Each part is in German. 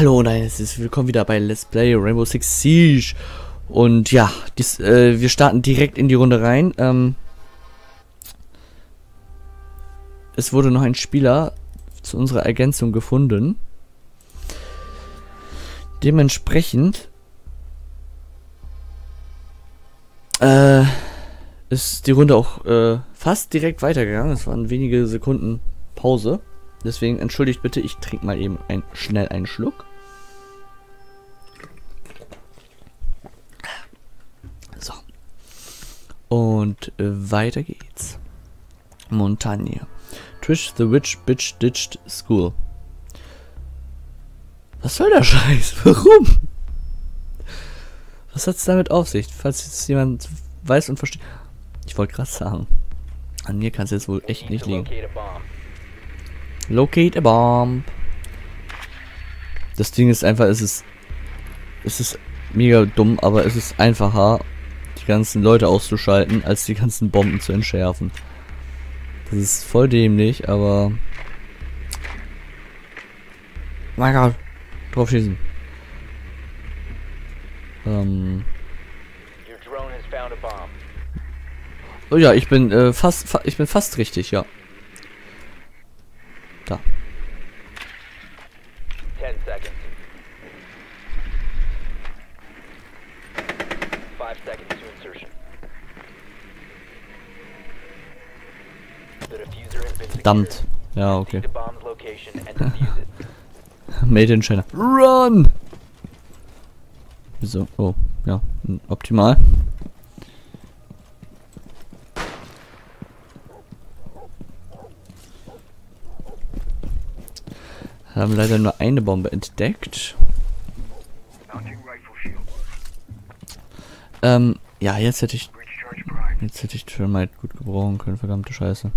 Hallo und willkommen wieder bei Let's Play Rainbow Six Siege. Und ja, wir starten direkt in die Runde rein. Es wurde noch ein Spieler zu unserer Ergänzung gefunden. Dementsprechend ist die Runde auch fast direkt weitergegangen. Es waren wenige Sekunden Pause. Deswegen entschuldigt bitte, ich trinke mal eben schnell einen Schluck. So. Und weiter geht's. Montagne. Twitch the Witch Bitch Ditched School. Was soll der Scheiß? Warum? Was hat's damit auf sich? Falls jetzt jemand weiß und versteht. Ich wollte gerade sagen. An mir kann's jetzt wohl echt nicht liegen. Locate a bomb. Das Ding ist einfach, es ist mega dumm, aber es ist einfacher, die ganzen Leute auszuschalten, als die ganzen Bomben zu entschärfen. Das ist voll dämlich, aber... Mein Gott, drauf schießen. Oh ja, ich bin fast richtig, ja. Da. Verdammt. Ja, okay. Made in China. Run! Wieso? Oh, ja. Optimal. Haben leider nur eine Bombe entdeckt. Ja, jetzt hätte ich Thermite gut gebrauchen können, verdammte Scheiße.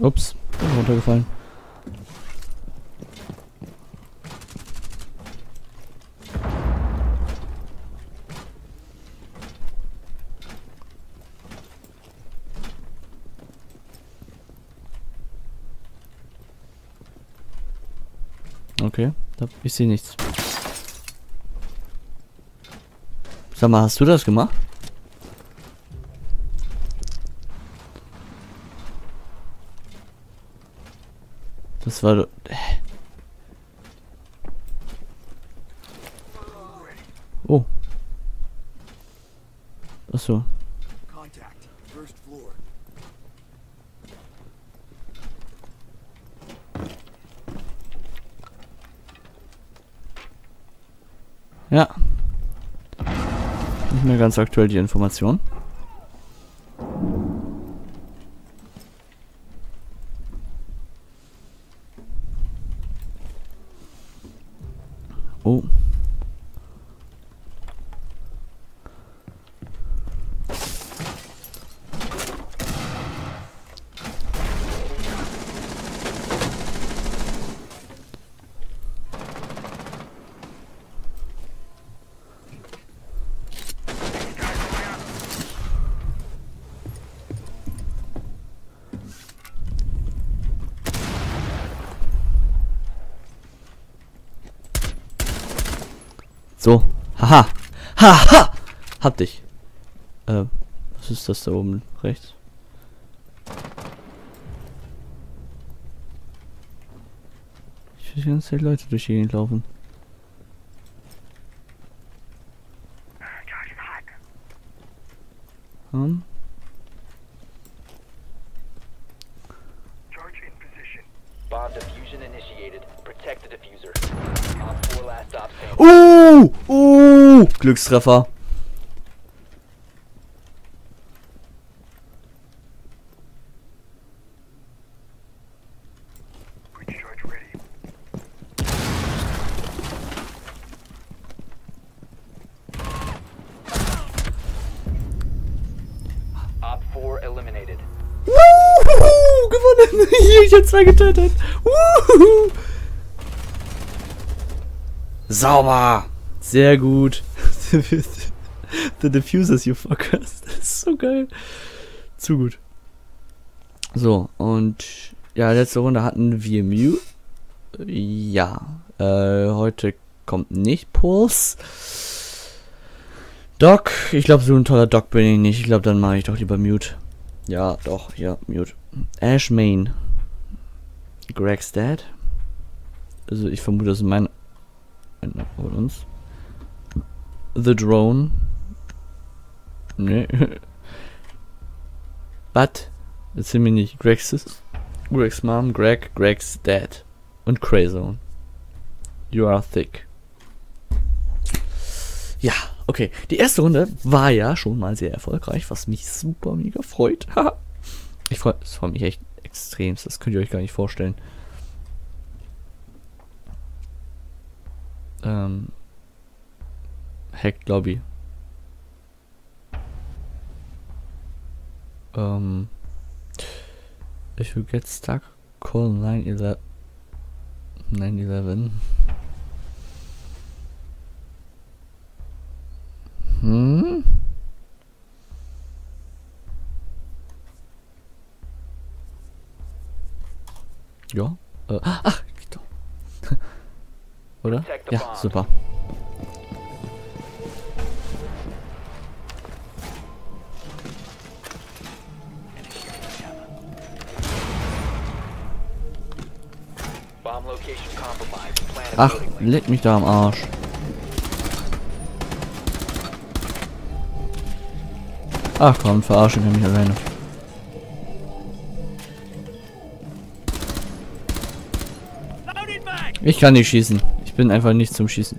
Ups, bin runtergefallen. Okay, ich sehe nichts. Sag mal, hast du das gemacht? Das war... Oh. Achso. Ja. Nicht mehr ganz aktuell die Information. Oh. So, haha, haha, hab dich. Was ist das da oben rechts? Ich will die ganze Zeit Leute durch die Gegend laufen. Glückstreffer. Ich hab zwei getötet. Uhuhu. Sauber. Sehr gut. The Diffusers, you fuckers. Das ist so geil. Zu gut. So, und ja, letzte Runde hatten wir Mute. Ja, heute kommt nicht Pulse. Doc, ich glaube, so ein toller Doc bin ich nicht. Ich glaube, dann mache ich doch lieber Mute. Ja, doch, ja, Mute. Ash Main. Greg's Dad. Also, ich vermute, das ist mein. Einer von uns. The Drone. Nee. But. Jetzt sind wir nicht. Greg's Mom, Greg's Dad. Und Crazone. You are thick. Ja. Okay, die erste Runde war ja schon mal sehr erfolgreich, was mich super mega freut. Es freut mich echt extremst, das könnt ihr euch gar nicht vorstellen. Hacked Lobby. If you get stuck, call 911. Hm? Ja. Ach, geht doch. Oder? Ja, super. Ach, leck mich da am Arsch. Ach komm, verarschen kann mich alleine. Ich kann nicht schießen. Ich bin einfach nicht zum Schießen.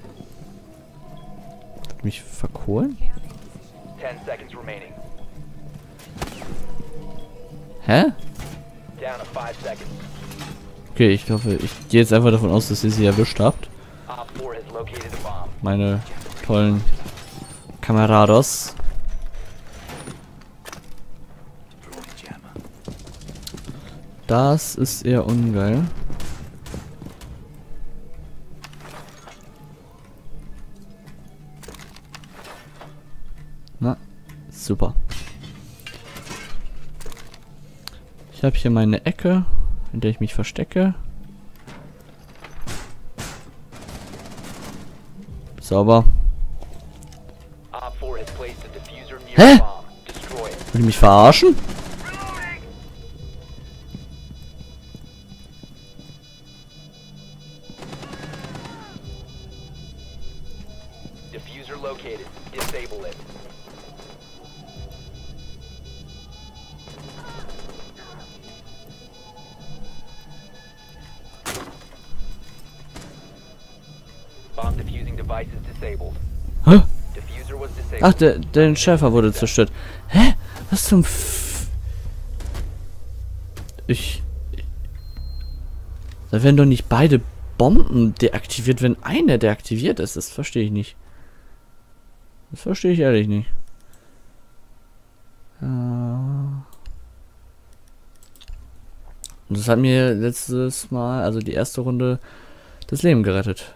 Hat mich verkohlen? Hä? Okay, ich hoffe, ich gehe jetzt einfach davon aus, dass ihr sie erwischt habt. Meine tollen Kamerados. Das ist eher ungeil. Na, super. Ich habe hier meine Ecke, in der ich mich verstecke. Sauber. Hä? Will ich mich verarschen? Hä? Ach, der Entschärfer wurde zerstört. Hä? Was zum F... Da werden doch nicht beide Bomben deaktiviert, wenn eine deaktiviert ist. Das verstehe ich nicht. Das verstehe ich ehrlich nicht. Das hat mir letztes Mal, also die erste Runde, das Leben gerettet.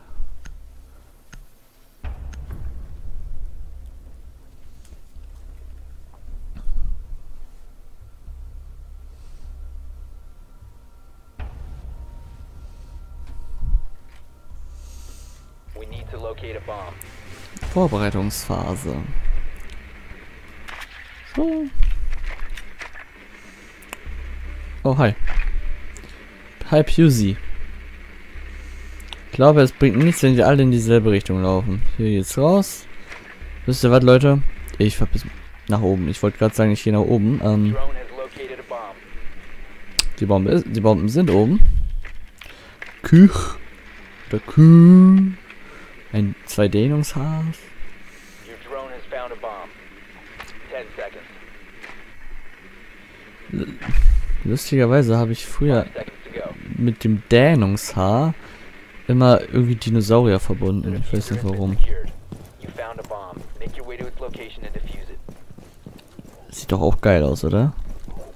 Vorbereitungsphase. So. Oh, hi. Hi, Pusey. Ich glaube, es bringt nichts, wenn wir alle in dieselbe Richtung laufen. Hier geht's raus. Wisst ihr was, Leute? Ich verpiss mich nach oben. Ich wollte gerade sagen, ich gehe nach oben. Die Bomben sind oben. Küch. Der Küch. Ein Zweidehnungshaus. Lustigerweise habe ich früher mit dem Dähnungshaar immer irgendwie Dinosaurier verbunden. Ich weiß nicht warum. Sieht doch auch geil aus, oder?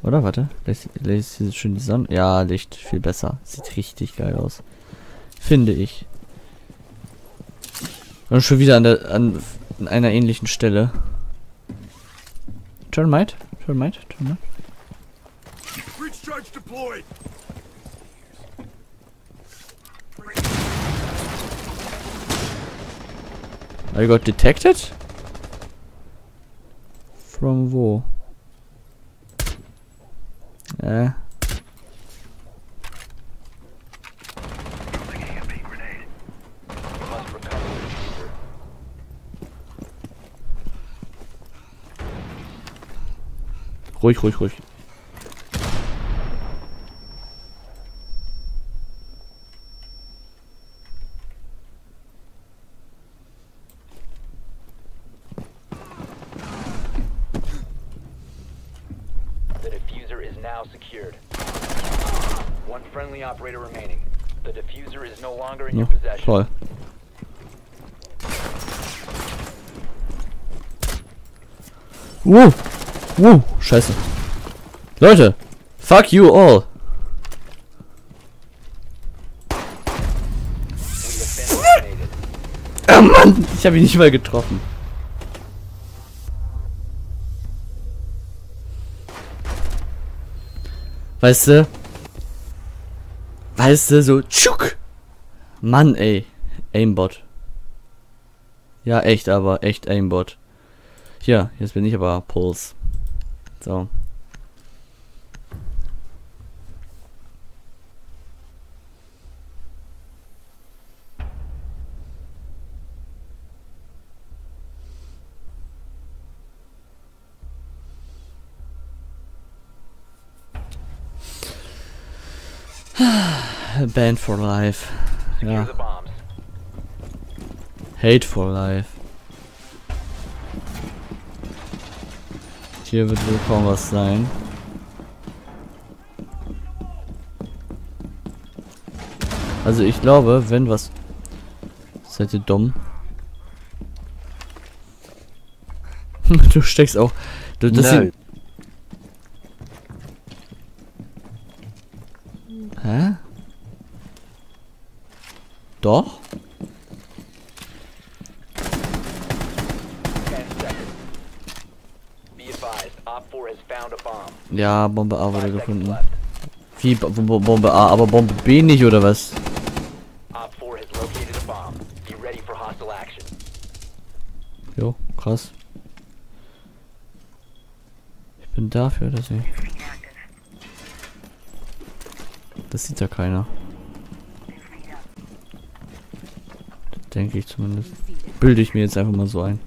Oder? Warte. Lässt sich schön die Sonne. Ja, Licht. Viel besser. Sieht richtig geil aus. Finde ich. Und schon wieder an einer ähnlichen Stelle. Termite? Termite? Termite? I got detected? From wo? Ruhig, ruhig, ruhig. Ja, voll. Wow. Wow. Scheiße. Leute. Fuck you all. Oh Mann. Ich habe ihn nicht mal getroffen. Weißt du? Weißt du, so tschuk. Mann, ey. Aimbot. Ja, echt, aber echt Aimbot. Hier, jetzt bin ich aber Pulse. So. Banned for life. Ja. Hate for life. Hier wird wohl kaum was sein. Also ich glaube, wenn was... Seid ihr dumm? Du steckst auch... Du, das nein. Hä? Doch? Ja, Bombe A wurde gefunden. Wie Bombe A, aber Bombe B nicht oder was? Jo, krass. Ich bin dafür, dass ich... Das sieht ja keiner. Denke ich zumindest. Bilde ich mir jetzt einfach mal so ein.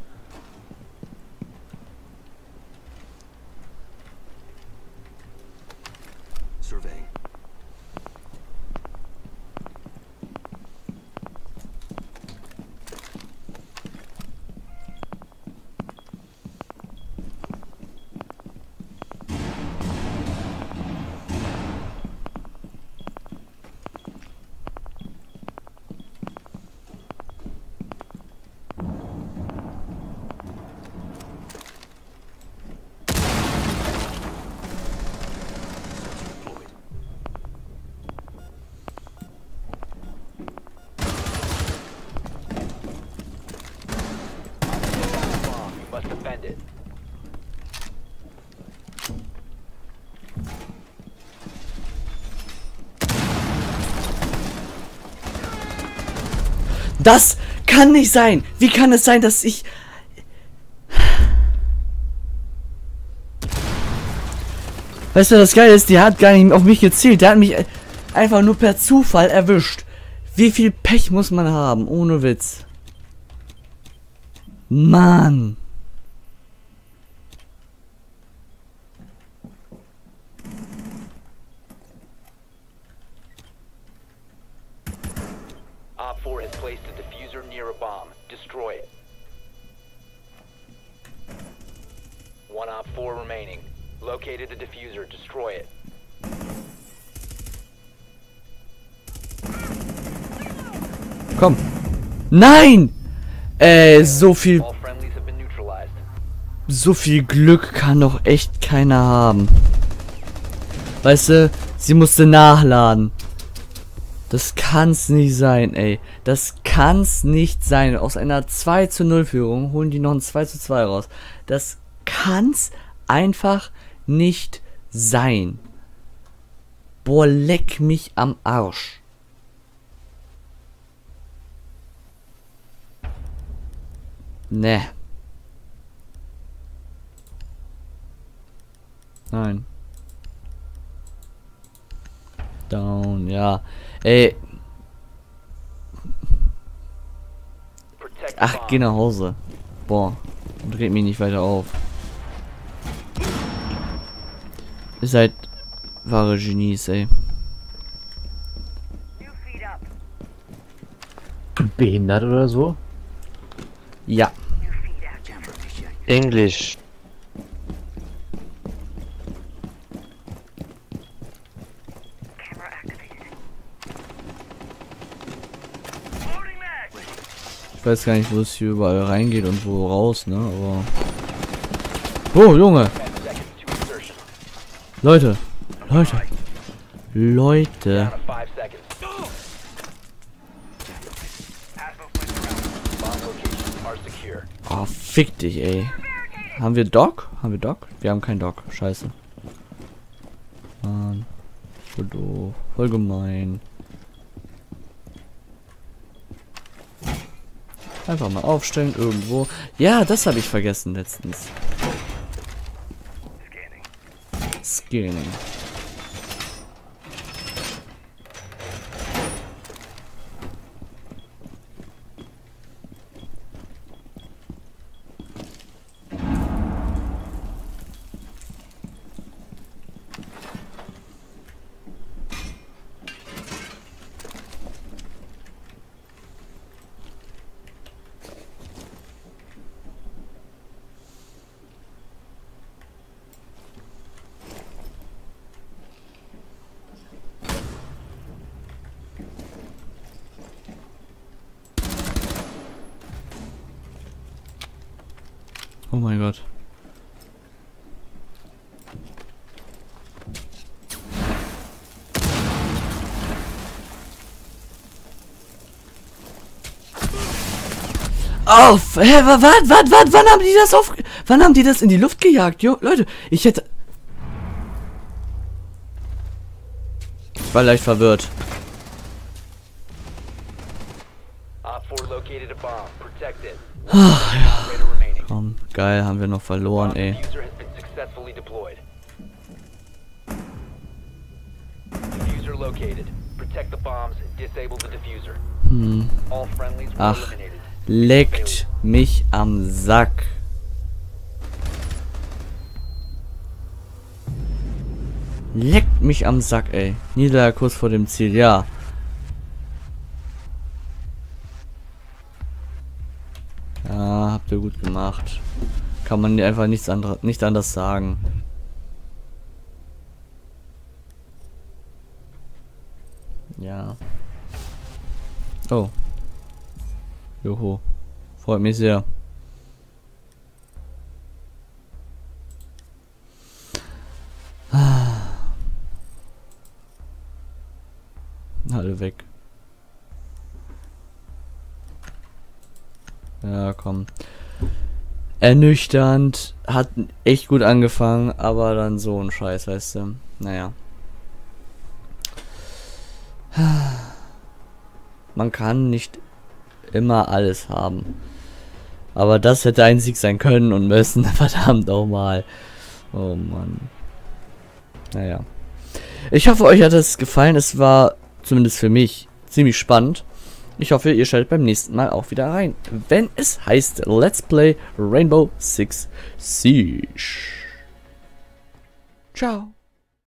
Das kann nicht sein! Wie kann es sein, dass ich... Weißt du, das Geile ist, der hat gar nicht auf mich gezielt. Der hat mich einfach nur per Zufall erwischt. Wie viel Pech muss man haben? Ohne Witz. Mann. The diffuser, destroy it. Komm. Nein! So viel Glück kann doch echt keiner haben. Weißt du, sie musste nachladen. Das kann's nicht sein, ey. Das kann's nicht sein. Aus einer 2:0 Führung holen die noch ein 2:2 raus. Das kann's einfach nicht sein. Boah, leck mich am Arsch. Ne. Nein. Down, ja. Ey. Ach, geh nach Hause. Boah. Und red mich nicht weiter auf. Ihr seid wahre Genies, ey. Behindert oder so? Ja. Englisch. Ich weiß gar nicht, wo es hier überall reingeht und wo raus, ne? Aber. Oh, Junge! Leute! Leute! Leute! Oh, fick dich, ey! Haben wir Doc? Haben wir Doc? Wir haben keinen Doc. Scheiße. Mann. Voll doof. Voll gemein. Einfach mal aufstellen irgendwo. Ja, das habe ich vergessen letztens. Scanning. Oh mein Gott. Auf! Hä, wann haben die das auf... Wann haben die das in die Luft gejagt? Jo, Leute, ich hätte... Ich war leicht verwirrt. Ach, ja. Geil, haben wir noch verloren, ey. Hm. Ach, leckt mich am Sack. Leckt mich am Sack, ey. Nieder kurz vor dem Ziel, ja. Gut gemacht. Kann man einfach nicht anders sagen. Ja. Oh. Joho. Freut mich sehr. Alle weg. Ja, komm. Ernüchternd, hat echt gut angefangen, aber dann so ein Scheiß, weißt du. Naja. Man kann nicht immer alles haben. Aber das hätte ein Sieg sein können und müssen, verdammt nochmal. Oh Mann. Naja. Ich hoffe, euch hat es gefallen. Es war, zumindest für mich, ziemlich spannend. Ich hoffe, ihr schaltet beim nächsten Mal auch wieder rein, wenn es heißt Let's Play Rainbow Six Siege. Ciao.